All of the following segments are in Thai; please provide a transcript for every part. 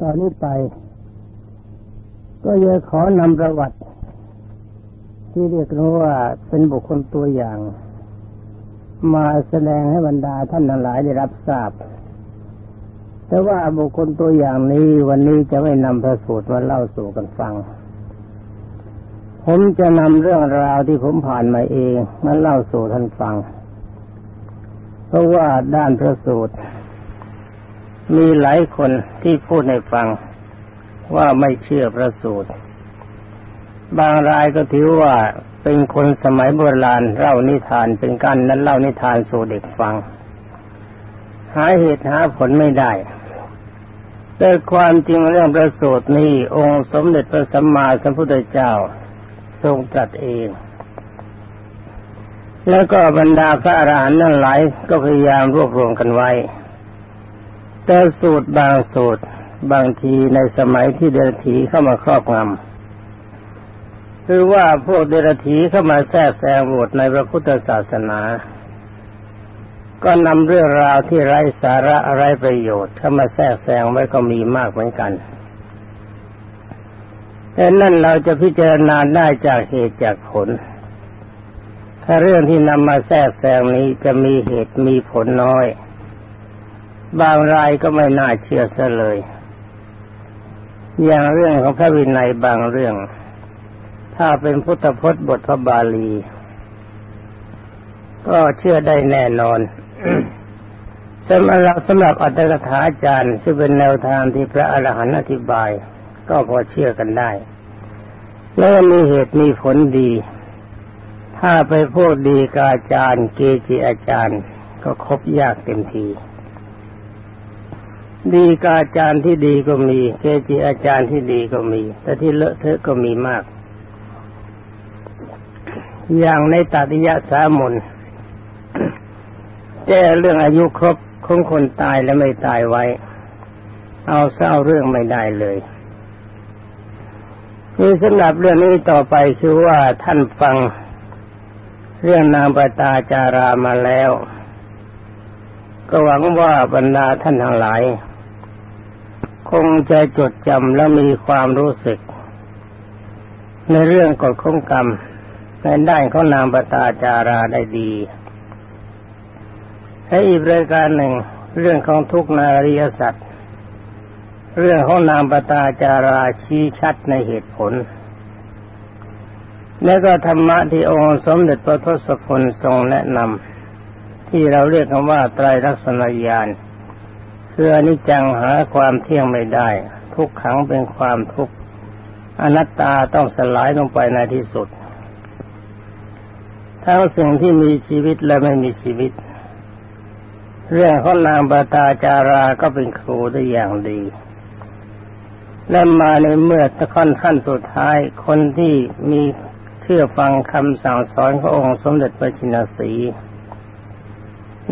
ตอนนี้ไปก็จะขอนำประวัติที่เรียกว่าเป็นบุคคลตัวอย่างมาแสดงให้บรรดาท่านทั้งหลายได้รับทราบแต่ว่าบุคคลตัวอย่างนี้วันนี้จะไม่นำพระสูตรมาเล่าสู่กันฟังผมจะนำเรื่องราวที่ผมผ่านมาเองมาเล่าสู่ท่านฟังเพราะว่าด้านพระสูตรมีหลายคนที่พูดให้ฟังว่าไม่เชื่อพระสูตรบางรายก็ถือว่าเป็นคนสมัยโบราณเล่านิทานเป็นการนั้นเล่านิทานสู่เด็กฟังหาเหตุหาผลไม่ได้แต่ความจริงเรื่องพระสูตรนี้องค์สมเด็จพระสัมมาสัมพุทธเจ้าทรงตรัสเองแล้วก็บรรดาพระอรหันต์ทั้งหลายก็พยายามรวบรวมกันไว้แต่สูตรบางสูตรบางทีในสมัยที่เดรัจฉีเข้ามาครอบงำคือว่าพวกเดรัจฉีเข้ามาแทรกแซงบทในพระพุทธศาสนาก็นำเรื่องราวที่ไร้สาระไร้ประโยชน์เข้ามาแทรกแซงไว้ก็มีมากเหมือนกันแต่นั่นเราจะพิจารณาได้จากเหตุจากผลถ้าเรื่องที่นำมาแทรกแซงนี้จะมีเหตุมีผลน้อยบางรายก็ไม่น่าเชื่อซะเลยอย่างเรื่องของพระวินัยบางเรื่องถ้าเป็นพุทธพจน์บทพระบาลีก็เชื่อได้แน่นอน สำหรับอัตถกถาจารย์ซึ่งเป็นแนวทางที่พระอรหันต์อธิบายก็พอเชื่อกันได้แล้วมีเหตุมีผลดีถ้าไปพวกดีกาอาจารย์เกจิอาจารย์ก็คบยากเต็มทีดีกาอาจารย์ที่ดีก็มีเกจิอาจารย์ที่ดีก็มีแต่ที่เลอะเทอะก็มีมากอย่างในตติยสามนแก้เรื่องอายุครบของคนตายและไม่ตายไว้เอาเศร้าเรื่องไม่ได้เลยนี่สำหรับเรื่องนี้ต่อไปคือว่าท่านฟังเรื่องนางปตาจารามาแล้วก็หวังว่าบรรดาท่านทั้งหลายคงจะจดจำและมีความรู้สึกในเรื่องกฎของกรรมในด้านของนางปตาจาราได้ดีให้อีกรายการหนึ่งเรื่องของทุกข์ในอริยสัจเรื่องของนางปตาจาราชี้ชัดในเหตุผลและก็ธรรมะที่องค์สมเด็จพระทศพลทรงแนะนำที่เราเรียกกันว่าไตรลักษณญาณคืออนิจจังหาความเที่ยงไม่ได้ทุกขังเป็นความทุกข์อนัตตาต้องสลายลงไปในที่สุดทั้งสิ่งที่มีชีวิตและไม่มีชีวิตเรื่องของนางปตาจาราก็เป็นครูได้อย่างดีและมาในเมื่อตะค่อนขั้นสุดท้ายคนที่มีเชื่อฟังคำสั่งสอนขององค์สมเด็จพระชินสี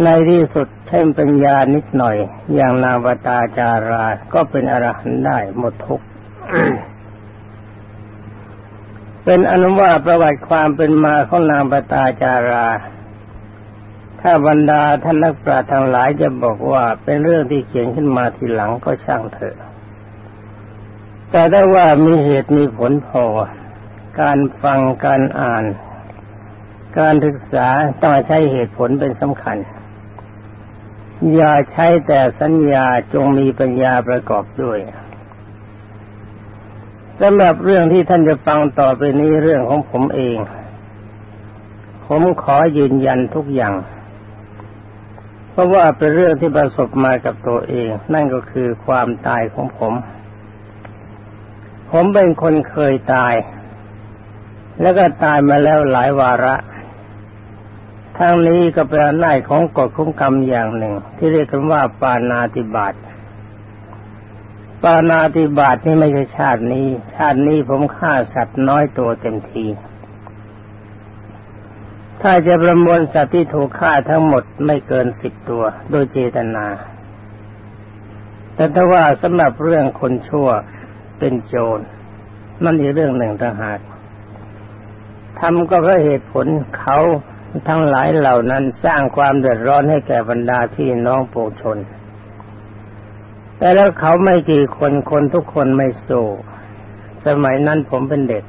ในที่สุดใช้ปัญญานิดหน่อยอย่างนางปตาจาราก็เป็นอรหันต์ได้หมดทุกข์ เป็นอนุว่าประวัติความเป็นมาของนางปตาจาราถ้าบรรดาท่านนักปราชญ์ทั้งหลายจะบอกว่าเป็นเรื่องที่เขียนขึ้นมาทีหลังก็ช่างเถอะแต่ได้ว่ามีเหตุมีผลพอการฟังการอ่านการศึกษาต้องใช้เหตุผลเป็นสำคัญอย่าใช้แต่สัญญาจงมีปัญญาประกอบด้วยสำหรับเรื่องที่ท่านจะฟังต่อไปนี้เรื่องของผมเองผมขอยืนยันทุกอย่างเพราะว่าเป็นเรื่องที่ประสบมากับตัวเองนั่นก็คือความตายของผมเป็นคนเคยตายแล้วก็ตายมาแล้วหลายวาระทั้งนี้ก็เป็นหน้าของกฎของกรรมอย่างหนึ่งที่เรียกกันว่าปาณาติบาตนี่ไม่ใช่ชาตินี้ผมฆ่าสัตว์น้อยตัวเต็มทีถ้าจะประมวลสัตว์ที่ถูกฆ่าทั้งหมดไม่เกิน10ตัวโดยเจตนาแต่ถ้าว่าสำหรับเรื่องคนชั่วเป็นโจรนั่นอีกเรื่องหนึ่งต่างหากทำก็เพราะเหตุผลเขาทั้งหลายเหล่านั้นสร้างความเดือดร้อนให้แก่บรรดาพี่น้องปวงชน แต่แล้วเขาไม่กี่คนคนทุกคนไม่สู้สมัยนั้นผมเป็นเด็ก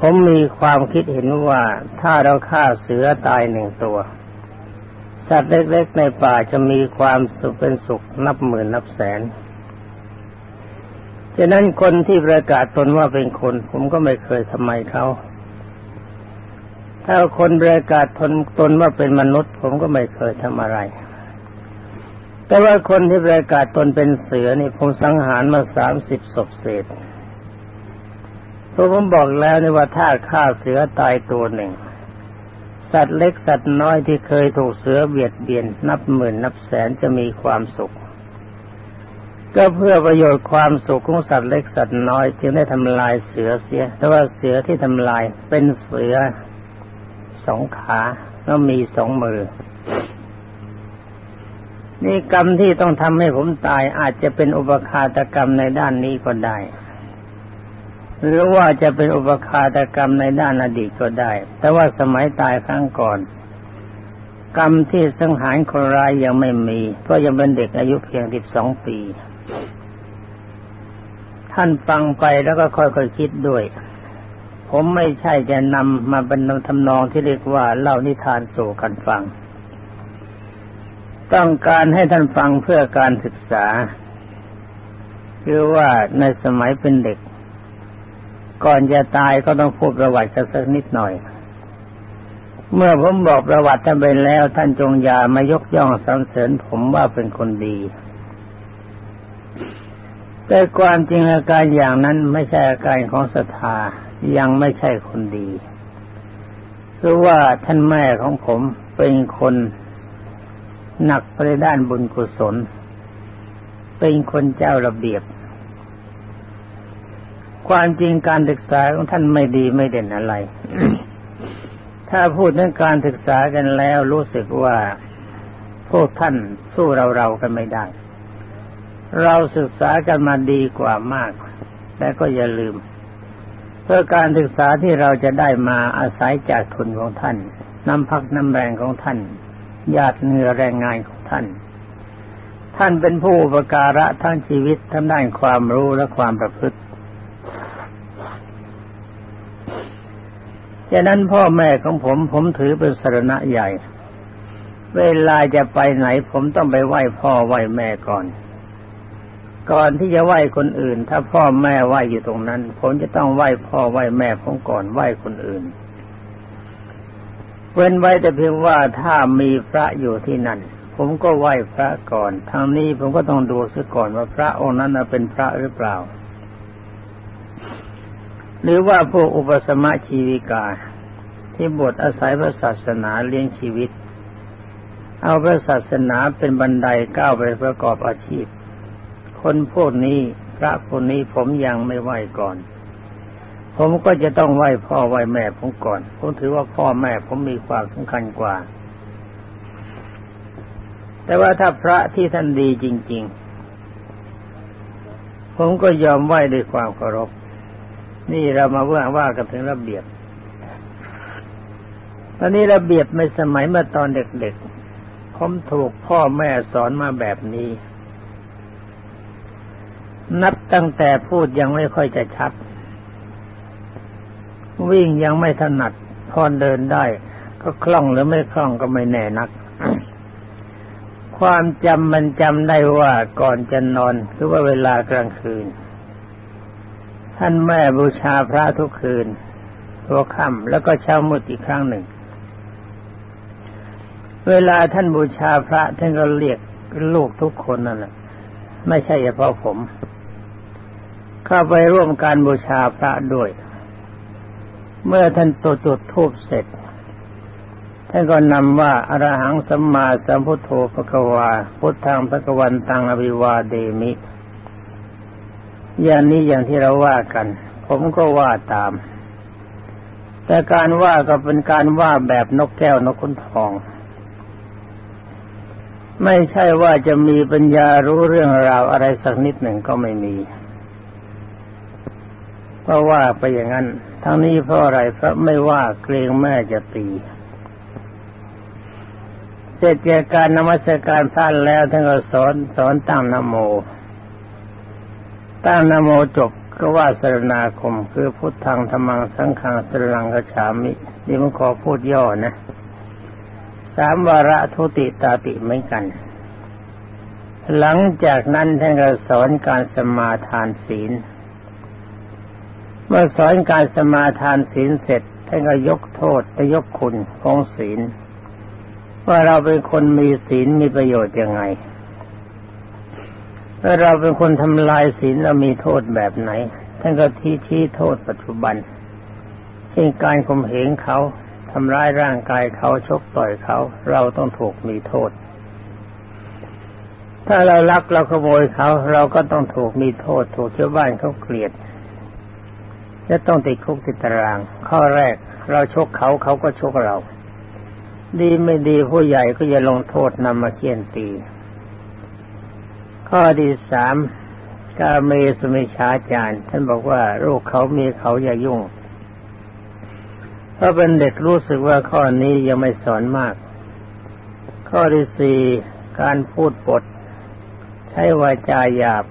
ผมมีความคิดเห็นว่าถ้าเราฆ่าเสือตายหนึ่งตัวสัตว์เล็กๆในป่าจะมีความสุขเป็นสุขนับหมื่นนับแสนฉะนั้นคนที่ประกาศตนว่าเป็นคนผมก็ไม่เคยทำไมเขาถ้าคนประกาศตนว่าเป็นมนุษย์ผมก็ไม่เคยทำอะไรแต่ว่าคนที่ประกาศตนเป็นเสือนี่ผมสังหารมา30ศพเศษเพราะผมบอกแล้วนี่ว่าถ้าฆ่าเสือตายตัวหนึ่งสัตว์เล็กสัตว์น้อยที่เคยถูกเสือเบียดเบียนนับหมื่นนับแสนจะมีความสุขก็เพื่อประโยชน์ความสุขของสัตว์เล็กสัตว์น้อยจึงได้ทำลายเสือเสียแต่ว่าเสือที่ทำลายเป็นเสือสองขาแล้วมีสองมือนี่กรรมที่ต้องทำให้ผมตายอาจจะเป็นอุปฆาตกรรมในด้านนี้ก็ได้หรือว่าจะเป็นอุปฆาตกรรมในด้านอดีตก็ได้แต่ว่าสมัยตายครั้งก่อนกรรมที่สังหารคนร้ายยังไม่มีเพราะยังเป็นเด็กอายุเพียง12ปีท่านฟังไปแล้วก็ค่อยๆคิดด้วยผมไม่ใช่จะนำมาบรรณทำนองที่เรียกว่าเล่านิทานสู่กันฟังต้องการให้ท่านฟังเพื่อการศึกษาคือว่าในสมัยเป็นเด็กก่อนจะตายก็ต้องพูดประวัติกันสักนิดหน่อยเมื่อผมบอกประวัติท่านไปแล้วท่านจงอย่ามายกย่องสรรเสริญผมว่าเป็นคนดีแต่ความจริงอาการอย่างนั้นไม่ใช่อาการของศรัทธายังไม่ใช่คนดีคือว่าท่านแม่ของผมเป็นคนหนักไปด้านบุญกุศลเป็นคนเจ้าระเบียบความจริงการศึกษาของท่านไม่ดีไม่เด่นอะไร ถ้าพูดถึงการศึกษากันแล้วรู้สึกว่าพวกท่านสู้เรากันไม่ได้เราศึกษากันมาดีกว่ามากแต่ก็อย่าลืมเพื่อการศึกษาที่เราจะได้มาอาศัยจากทุนของท่านน้ำพักน้ำแรงของท่านญาติเหงื่อแรงงานของท่านท่านเป็นผู้อุปการะทั้งชีวิตทั้งด้านความรู้และความประพฤติฉะนั้นพ่อแม่ของผมถือเป็นสรณะใหญ่เวลาจะไปไหนผมต้องไปไหว้พ่อไหว้แม่ก่อนที่จะไหว้คนอื่นถ้าพ่อแม่ไหว้อยู่ตรงนั้นผมจะต้องไหว้พ่อไหว้แม่ผมก่อนไหว้คนอื่นเว้นไว้แต่เพียงว่าถ้ามีพระอยู่ที่นั่นผมก็ไหว้พระก่อนทางนี้ผมก็ต้องดูซะก่อนว่าพระองค์นั้นเป็นพระหรือเปล่าหรือว่าพวกอุปสมชีวิกาที่บวชอาศัยพระศาสนาเลี้ยงชีวิตเอาพระศาสนาเป็นบันไดก้าวไปประกอบอาชีพคนพวกนี้พระคนนี้ผมยังไม่ไหว้ก่อนผมก็จะต้องไหว้พ่อไหว้แม่ผมก่อนผมถือว่าพ่อแม่ผมมีความสำคัญกว่าแต่ว่าถ้าพระที่ท่านดีจริงๆผมก็ยอมไหว้ด้วยความเคารพนี่เรามาว่ากันถึงระเบียบตอนนี้ระเบียบในสมัยเมื่อตอนเด็กๆผมถูกพ่อแม่สอนมาแบบนี้นับตั้งแต่พูดยังไม่ค่อยจะชัดวิ่งยังไม่ถนัดพอเดินได้ก็คล่องหรือไม่คล่องก็ไม่แน่นัก ความจำมันจำได้ว่าก่อนจะนอนหรือว่าเวลากลางคืนท่านแม่บูชาพระทุกคืนหัวค่ำแล้วก็เช้ามืดอีกครั้งหนึ่งเวลาท่านบูชาพระท่านก็เรียกลูกทุกคนนั่นแหละไม่ใช่เฉพาะผมเข้าไปร่วมการบูชาพระด้วยเมื่อท่านจุดธูปเสร็จท่านก็นำว่าอรหังสัมมาสัมพุทโธภควาพุทธังภควันตังอภิวาเทมิอย่างนี้อย่างที่เราว่ากันผมก็ว่าตามแต่การว่าก็เป็นการว่าแบบนกแก้วนกขุนทองไม่ใช่ว่าจะมีปัญญารู้เรื่องราวอะไรสักนิดหนึ่งก็ไม่มีเพราะว่าไปอย่างนั้นทั้งนี้เพราะอะไรเพราะไม่ว่าเกรงแม่จะตี เสร็จจากการนมัสการท่านแล้วท่านก็สอนตั้งนะโมตั้งนะโมจบก็ว่าสรณาคมคือพุทธังธัมมังสังฆังสรณังคัจฉามินี่ผมขอพูดย่อนะสามวาระทุติตาติเหมือนกันหลังจากนั้นท่านก็สอนการสมาทานศีลเมื่อสอนการสมาทานศีลเสร็จท่านก็ยกโทษและยกคุณของศีลว่าเราเป็นคนมีศีลมีประโยชน์ยังไงถ้าเราเป็นคนทำลายศีลเรามีโทษแบบไหนท่านก็ชี้โทษปัจจุบันเช่นการข่มเหงเขาทำร้ายร่างกายเขาชกต่อยเขาเราต้องถูกมีโทษถ้าเราลักเราขโมยเขาเราก็ต้องถูกมีโทษถูกชาวบ้านเขาเกลียดจะต้องติดคุกติดตารางข้อแรกเราชกเขาเขาก็ชกเราดีไม่ดีผู้ใหญ่ก็จะลงโทษนำมาเคี่ยนตีข้อที่สามกาเมสุมิจฉาจารท่านบอกว่าลูกเขามีเขาอย่ายุ่งเพราะเป็นเด็กรู้สึกว่าข้อนี้ยังไม่สอนมากข้อที่สี่การพูดปดใช้วาจาหยาบ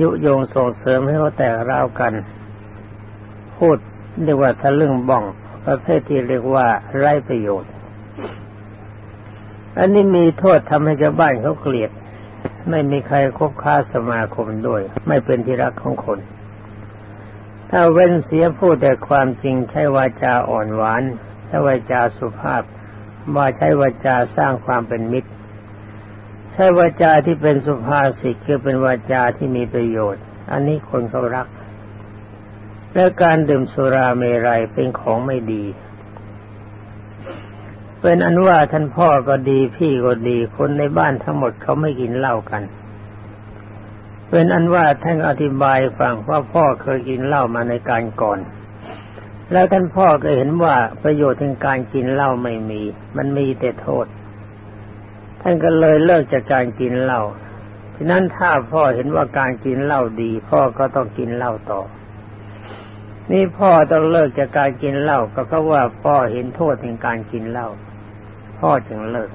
ยุยงส่งเสริมให้เขาแตกร้าวกันพูดเรียกว่าทะลึ่งบ้องประเภทที่เรียกว่าไร้ประโยชน์อันนี้มีโทษทำให้ชาวบ้านเขาเกลียดไม่มีใครคบค้าสมาคมด้วยไม่เป็นที่รักของคนถ้าเว้นเสียพูดแต่ความจริงใช้วาจาอ่อนหวานใช้วาจาสุภาพมาใช้วาจาสร้างความเป็นมิตรใช้วาจาที่เป็นสุภาษิตคือเป็นวาจาที่มีประโยชน์อันนี้คนเขารักและการดื่มสุราเมรัยเป็นของไม่ดีเป็นอันว่าท่านพ่อก็ดีพี่ก็ดีคนในบ้านทั้งหมดเขาไม่กินเหล้ากันเป็นอันว่าท่านอธิบายฟังว่าพ่อเคยกินเหล้ามาในการก่อนแล้วท่านพ่อก็เห็นว่าประโยชน์ในการกินเหล้าไม่มีมันมีแต่โทษท่านก็เลยเลิกจากการกินเหล้าฉะนั้นถ้าพ่อเห็นว่าการกินเหล้าดีพ่อก็ต้องกินเหล้าต่อนี่พ่อต้องเลิกจากการกินเหล้าก็เพราะว่าพ่อเห็นโทษในการกินเหล้าพ่อจึงเลิก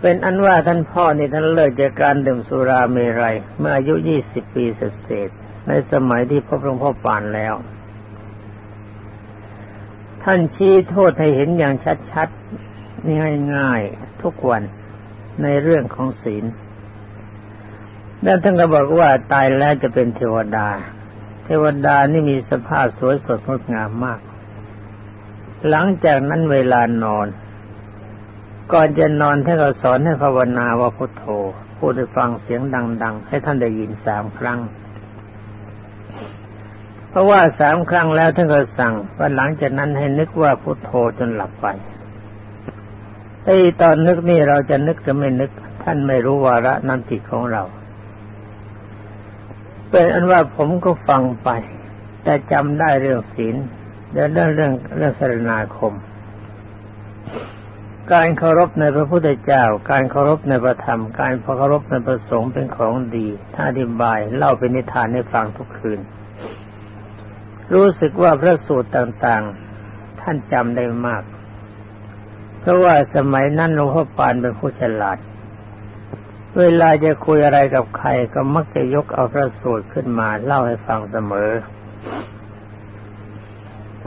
เป็นอันว่าท่านพ่อนี่ท่านเลิกจากการดื่มสุราเมรัยเมื่ออายุ20 ปีเศษในสมัยที่พระหลวงพ่อปานแล้วท่านชี้โทษให้เห็นอย่างชัดๆง่ายๆทุกวันในเรื่องของศีลแล้วท่านก็บอกว่าตายแล้วจะเป็นเทวดาเทวดานี่มีสภาพสวยสดงดงามมากหลังจากนั้นเวลานอนก่อนจะนอนท่านก็สอนให้ภาวนาว่าพุทโธพูดให้ฟังเสียงดังๆให้ท่านได้ยิน3 ครั้งเพราะว่า3 ครั้งแล้วท่านก็สั่งว่าหลังจากนั้นให้นึกว่าพุทโธจนหลับไปไอ้ตอนนึกนี่เราจะนึกจะไม่นึกท่านไม่รู้วาระน้ำจิตของเราเป็นอันว่าผมก็ฟังไปแต่จำได้เรื่องศีลและเรื่องสรณาคมการเคารพในพระพุทธเจ้าการเคารพในพระธรรมการเคารพในพระสงฆ์เป็นของดีถ้าอธิบายเล่าเป็นนิทานให้ฟังทุกคืนรู้สึกว่าพระสูตรต่างๆท่านจำได้มากเพราะว่าสมัยนั้นหลวงพ่อปานเป็นผู้ฉลาดเวลาจะคุยอะไรกับใครก็มักจะยกเอาพระสูตรขึ้นมาเล่าให้ฟังเสมอ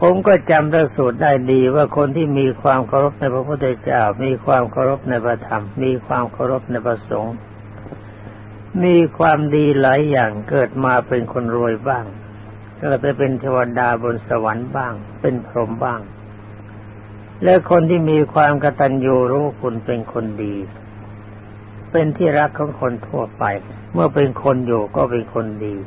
ผมก็จำพระสูตรได้ดีว่าคนที่มีความเคารพในพระพุทธเจ้ามีความเคารพในพระธรรมมีความเคารพในพระสงฆ์มีความดีหลายอย่างเกิดมาเป็นคนรวยบ้างเกิดไปเป็นเทวดาบนสวรรค์บ้างเป็นพรหมบ้างและคนที่มีความกตัญญูรู้คุณเป็นคนดีเป็นที่รักของคนทั่วไปเมื่อเป็นคนอยู่ก็เป็นคนดี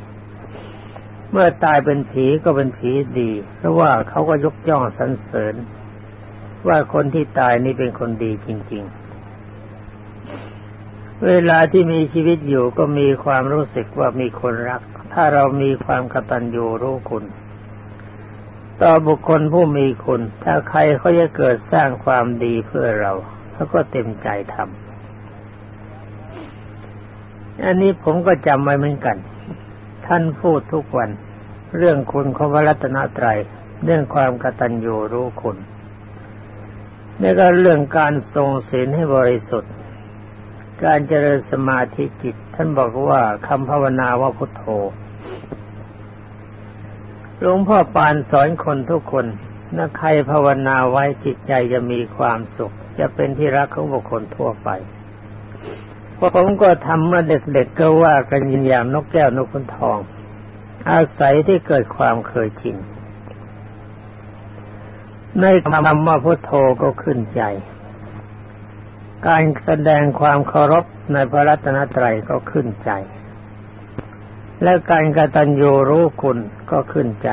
เมื่อตายเป็นผีก็เป็นผีดีเพราะว่าเขาก็ยกย่องสรรเสริญว่าคนที่ตายนี่เป็นคนดีจริงๆเวลาที่มีชีวิตอยู่ก็มีความรู้สึกว่ามีคนรักถ้าเรามีความกตัญญูรู้คุณต่อบุคคลผู้มีคุณถ้าใครเขาจะเกิดสร้างความดีเพื่อเราเขาก็เต็มใจทำอันนี้ผมก็จำไว้เหมือนกันท่านพูดทุกวันเรื่องคุณของพระรัตนตรัยเรื่องความกตัญญูรู้คุณ แล้วก็เรื่องการทรงศีลให้บริสุทธิ์การเจริญสมาธิจิตท่านบอกว่าคำภาวนาว่าพุทโธหลวงพ่อปานสอนคนทุกคนนะใครภาวนาไว้จิตใจจะมีความสุขจะเป็นที่รักของบุคคลทั่วไปเพราะผมก็ทำเมื่อเด็กๆก็ว่ากันอย่างนกแก้วนกขุนทองอาศัยที่เกิดความเคยชินในคำว่าพุทโธก็ขึ้นใจการแสดงความเคารพในพระรัตนตรัยก็ขึ้นใจและการกตัญญูรู้คุณก็ขึ้นใจ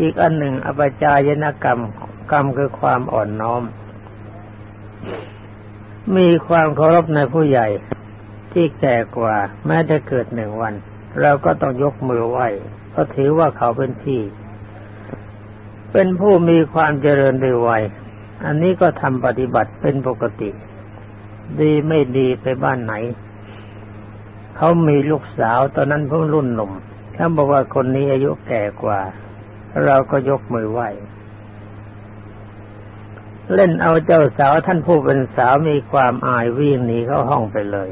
อีกอันหนึ่งอปัจจายนกรรมกรรมคือความอ่อนน้อมมีความเคารพในผู้ใหญ่ที่แก่กว่าแม้จะเกิดหนึ่งวันเราก็ต้องยกมือไหว้เพราะถือว่าเขาเป็นพี่เป็นผู้มีความเจริญด้วยวัยอันนี้ก็ทำปฏิบัติเป็นปกติดีไม่ดีไปบ้านไหนเขามีลูกสาวตอนนั้นเพิ่งรุ่นหนุ่มถ้าบอกว่าคนนี้อายุแก่กว่าเราก็ยกมือไหว้เล่นเอาเจ้าสาวท่านผู้เป็นสาวมีความอายวิ่งหนีเข้าห้องไปเลย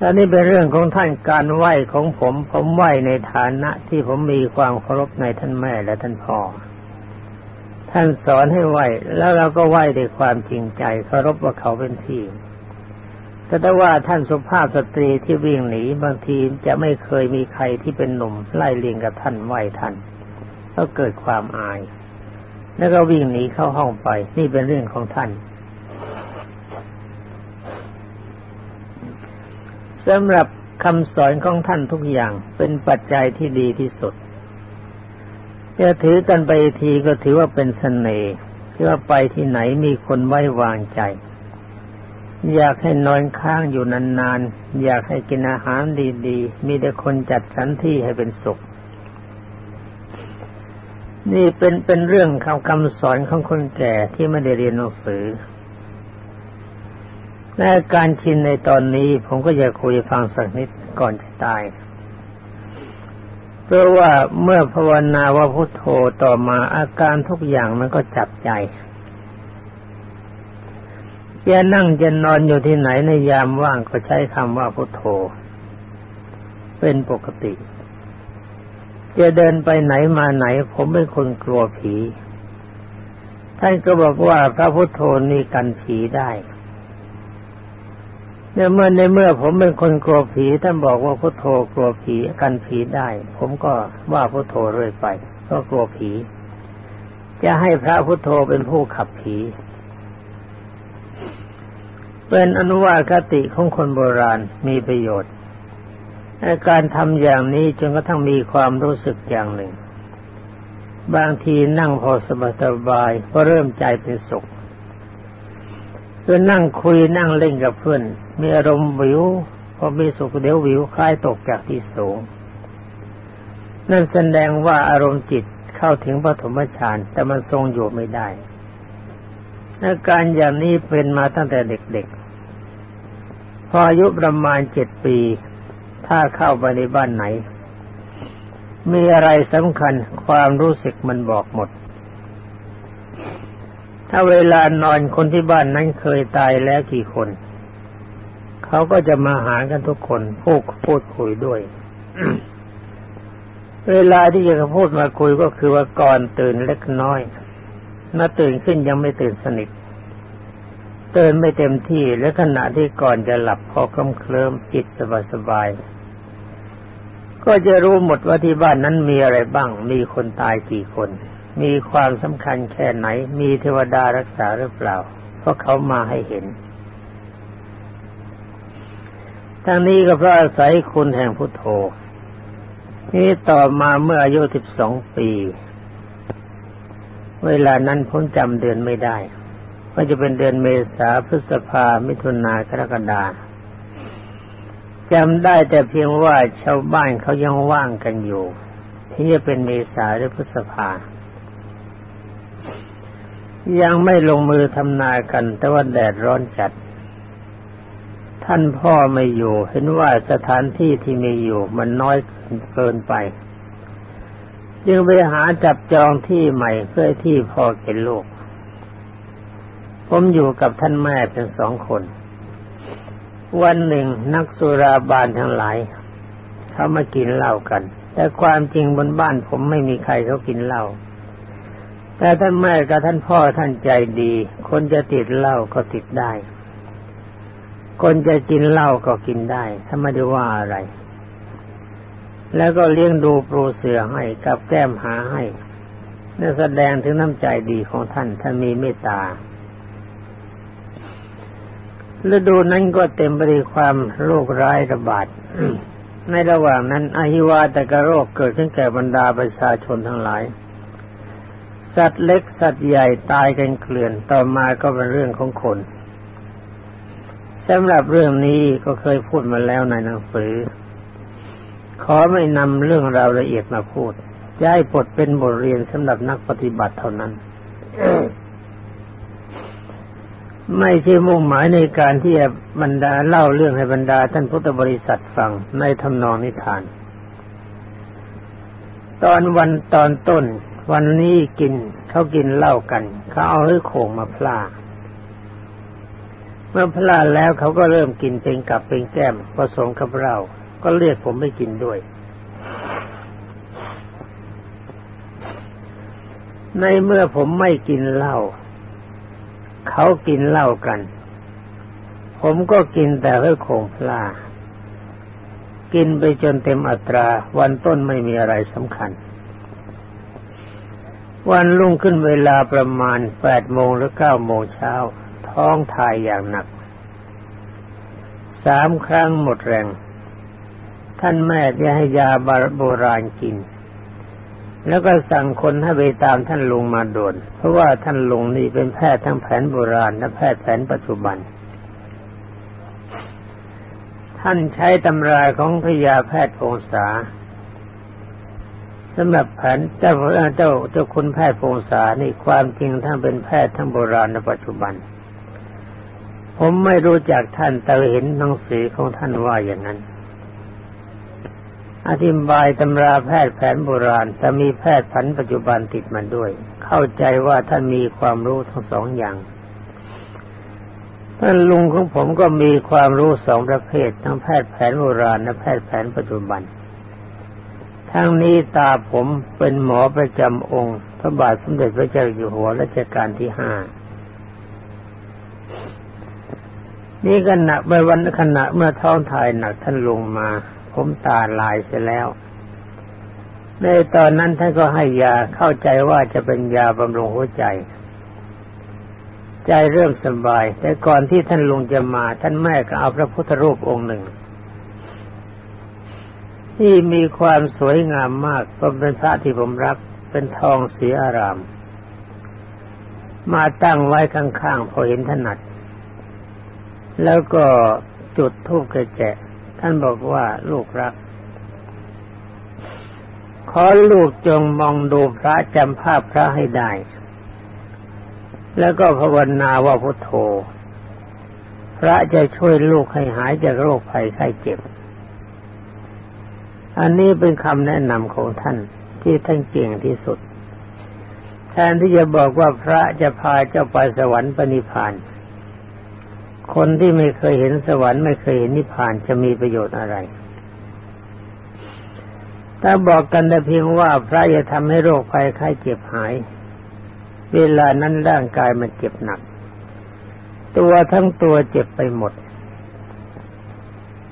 อันนี้เป็นเรื่องของท่านการไหว้ของผมไหว้ในฐานะที่ผมมีความเคารพในท่านแม่และท่านพ่อท่านสอนให้ไหว้แล้วเราก็ไหว้ด้วยความจริงใจเคารพว่าเขาเป็นพี่แต่ว่าท่านสุภาพสตรีที่วิ่งหนีบางทีจะไม่เคยมีใครที่เป็นหนุ่มไล่เลียงกับท่านไหว้ท่านก็เกิดความอายแล้วก็วิ่งหนีเข้าห้องไปนี่เป็นเรื่องของท่านสำหรับคำสอนของท่านทุกอย่างเป็นปัจจัยที่ดีที่สุดจะถือกันไปทีก็ถือว่าเป็นเสน่ห์ที่ว่าไปที่ไหนมีคนไว้วางใจอยากให้นอนค้างอยู่นานๆอยากให้กินอาหารดีๆมีแต่คนจัดสรรที่ให้เป็นสุขนี่เป็นเรื่องคำสอนของคนแก่ที่ไม่ได้เรียนหนังสือและการชินในตอนนี้ผมก็อยากคุยฟังสักนิดก่อนจะตายเพราะว่าเมื่อภาวนาว่าพุทโธต่อมาอาการทุกอย่างมันก็จับใจจะนั่งจะนอนอยู่ที่ไหนในยามว่างก็ใช้คำว่าพุทโธเป็นปกติจะเดินไปไหนมาไหนผมเป็นคนกลัวผีท่านก็บอกว่าพระพุทโธนี่กันผีได้ในเมื่อผมเป็นคนกลัวผีท่านบอกว่าพุทโธกลัวผีกันผีได้ผมก็ว่าพุทโธเรื่อยไปก็กลัวผีจะให้พระพุทโธเป็นผู้ขับผีเป็นอนุวาคติของคนโบราณมีประโยชน์การทำอย่างนี้จนกระทั่งมีความรู้สึกอย่างหนึ่งบางทีนั่งพอสบายๆก็เริ่มใจเป็นสุขคือนั่งคุยนั่งเล่นกับเพื่อนมีอารมณ์วิวพอมีสุขเดี๋ยววิวคล้ายตกจากที่สูงนั่นแสดงว่าอารมณ์จิตเข้าถึงปฐมฌานแต่มันทรงอยู่ไม่ได้อาการอย่างนี้เป็นมาตั้งแต่เด็กๆพออายุประมาณ7 ปีถ้าเข้าไปในบ้านไหนมีอะไรสำคัญความรู้สึกมันบอกหมดถ้าเวลานอนคนที่บ้านนั้นเคยตายแล้วกี่คนเขาก็จะมาหากันทุกคนพูดคุยด้วย เวลาที่จะพูดมาคุยก็คือว่าก่อนตื่นเล็กน้อยมาตื่นขึ้นยังไม่ตื่นสนิทตื่นไม่เต็มที่และขณะที่ก่อนจะหลับพอเคลิ้มจิตสบายๆก็จะรู้หมดว่าที่บ้านนั้นมีอะไรบ้างมีคนตายกี่คนมีความสำคัญแค่ไหนมีเทวดารักษาหรือเปล่าเพราะเขามาให้เห็นทั้งนี้ก็เพราะอาศัยคุณแห่งพุทโธนี่ต่อมาเมื่ออายุ12 ปีเวลานั้นผมจำเดือนไม่ได้ก็จะเป็นเดือนเมษาพฤษภามิถุนากรกฎาจำได้แต่เพียงว่าชาวบ้านเขายังว่างกันอยู่ที่จะเป็นเมษาหรือพฤษภายังไม่ลงมือทำนากันแต่ว่าแดดร้อนจัดท่านพ่อไม่อยู่เห็นว่าสถานที่ที่มีอยู่มันน้อยเกินไปจึงไปหาจับจองที่ใหม่เพื่อที่พ่อแก่ลูก ผมอยู่กับท่านแม่เป็นสองคนวันหนึ่งนักสุราบานทั้งหลายเขามากินเหล้ากันแต่ความจริงบนบ้านผมไม่มีใครเขากินเหล้าแต่ท่านแม่กับท่านพ่อท่านใจดีคนจะติดเหล้าก็ติดได้คนจะกินเหล้าก็กินได้ถ้าไม่ได้ว่าอะไรแล้วก็เลี้ยงดูปลูเสือให้กับแก้มหาให้นั่นแสดงถึงน้ำใจดีของท่านท่านมีเมตตาฤดูนั้นก็เต็มไปด้วยความโรคร้ายระบาด ในระหว่างนั้นอหิวาตกโรคเกิดขึ้นแก่บรรดาประชาชนทั้งหลายสัตว์เล็กสัตว์ใหญ่ตายกันเกลื่อนต่อมาก็เป็นเรื่องของคนสำหรับเรื่องนี้ก็เคยพูดมาแล้วในหนังสือขอไม่นำเรื่องราวละเอียดมาพูดจะให้บทเป็นบทเรียนสำหรับนักปฏิบัติเท่านั้น ไม่ใช่มุ่งหมายในการที่จะบรรดาเล่าเรื่องให้บรรดาท่านพุทธบริษัทฟังในทำนองนิทานตอนต้นวันนี้เขากินเหล้ากันเขาเอาให้โขงมาพลาเมื่อพลาแล้วเขาก็เริ่มกินเป็นกับเป็นแก้มผสมกับเหล้าก็เรียกผมไปกินด้วยในเมื่อผมไม่กินเหล้าเขากินเหล้ากันผมก็กินแต่ให้โขงพลากินไปจนเต็มอัตราวันต้นไม่มีอะไรสำคัญวันรุ่งขึ้นเวลาประมาณ 8 โมงหรือ 9 โมงเช้าท้องทายอย่างหนัก3 ครั้งหมดแรงท่านแม่ได้ให้ยาโบราณกินแล้วก็สั่งคนให้ไปตามท่านลุงมาด่วนเพราะว่าท่านลุงนี่เป็นแพทย์ทั้งแผนโบราณและแพทย์แผนปัจจุบันท่านใช้ตำราของพยาแพทย์พงษาสำหรับแผนเจ้าคุณแพทย์พงษานี่ความจริงท่านเป็นแพทย์ทั้งโบราณและปัจจุบันผมไม่รู้จักท่านแต่เห็นหนังสือของท่านว่าอย่างนั้นอธิบายตำราแพทย์แผนโบราณแต่มีแพทย์แผนปัจจุบันติดมาด้วยเข้าใจว่าท่านมีความรู้ทั้งสองอย่างท่านลุงของผมก็มีความรู้สองประเภททั้งแพทย์แผนโบราณและแพทย์แผนปัจจุบันทั้งนี้ตาผมเป็นหมอประจำองค์พระบาทสมเด็จพระเจ้าอยู่หัวรัชกาลที่ 5นี่ขณะเมื่อท้องถ่ายหนักท่านลงมาผมตาลายเสียแล้วในตอนนั้นท่านก็ให้ยาเข้าใจว่าจะเป็นยาบำรุงหัวใจใจเริ่มสบายแต่ก่อนที่ท่านลงจะมาท่านแม่ก็เอาพระพุทธรูปองค์หนึ่งที่มีความสวยงามมากเป็นพระที่ผมรักเป็นทองสีอารามมาตั้งไว้ข้างๆพอเห็นถนัดแล้วก็จุดธูปกระแจท่านบอกว่าลูกรักขอลูกจงมองดูพระจำภาพพระให้ได้แล้วก็ภาวนาว่าพุทโธพระจะช่วยลูกให้หายจากโรคภัยไข้เจ็บอันนี้เป็นคำแนะนำของท่านที่ท่านเก่งที่สุดแทนที่จะบอกว่าพระจะพาเจ้าไปสวรรค์ปนิพพานคนที่ไม่เคยเห็นสวรรค์ไม่เคยเห็นนิพพานจะมีประโยชน์อะไรถ้าบอกกันแต่เพียงว่าพระจะทำให้โรคภัยไข้เจ็บหายเวลานั้นร่างกายมันเจ็บหนักตัวทั้งตัวเจ็บไปหมด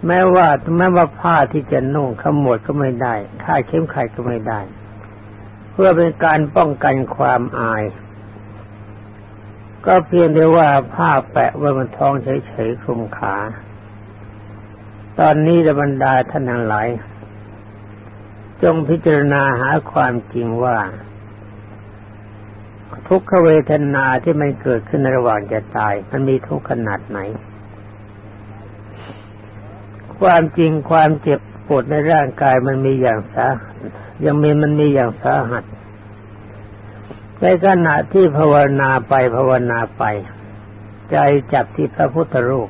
แม้ว่าผ้าที่จะนุ่งขมวดก็ไม่ได้คาดเข็มขัดก็ไม่ได้เพื่อเป็นการป้องกันความอายก็เพียงแต่ว่าผ้าแปะไว้บนท้องเฉยๆคลุมขาตอนนี้บรรดาท่านทั้งหลายจงพิจารณาหาความจริงว่าทุกขเวทนาที่มันเกิดขึ้นในระหว่างจะตายมันมีทุกข์ขนาดไหนความจริงความเจ็บปวดในร่างกายมันมีอย่างสาหัสในขณะที่ภาวนาไปใจจับที่พระพุทธรูป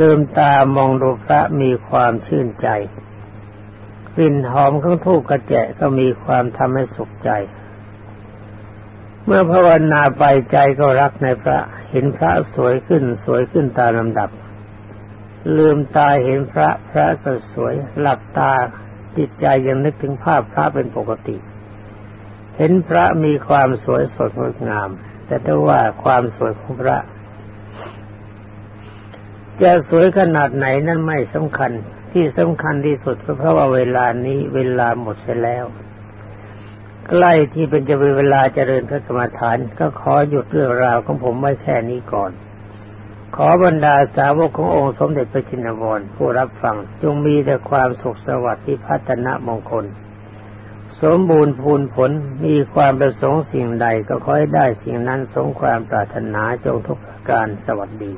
ลืมตามองดูพระมีความชื่นใจกลิ่นหอมของธูปกระแจก็มีความทำให้สุขใจ เมื่อภาวนาไปใจก็รักในพระเห็นพระสวยขึ้นตามลำดับลืมตาเห็นพระก็สวยหลับตาจิตใจยังนึกถึงภาพพระเป็นปกติเห็นพระมีความสวยสดงดงามแต่ถ้าว่าความสวยของพระจะสวยขนาดไหนนั้นไม่สำคัญที่สำคัญที่สุดก็เพราะว่าเวลานี้เวลาหมดไปแล้วใกล้ที่เป็นจะเป็นเวลาเจริญพระสมถานก็ขอหยุดเรื่องราวของผมไว้แค่นี้ก่อนขอบรรดาสาวกขององค์สมเด็จพระชินวรผู้รับฟังจงมีแต่ความสุขสวัสดิ์ที่พัฒนามงคลสมบูรณ์พูนผลมีความประสงค์สิ่งใดก็ขอให้ได้สิ่งนั้นสมความปรารถนาจงทุกประการสวัสดี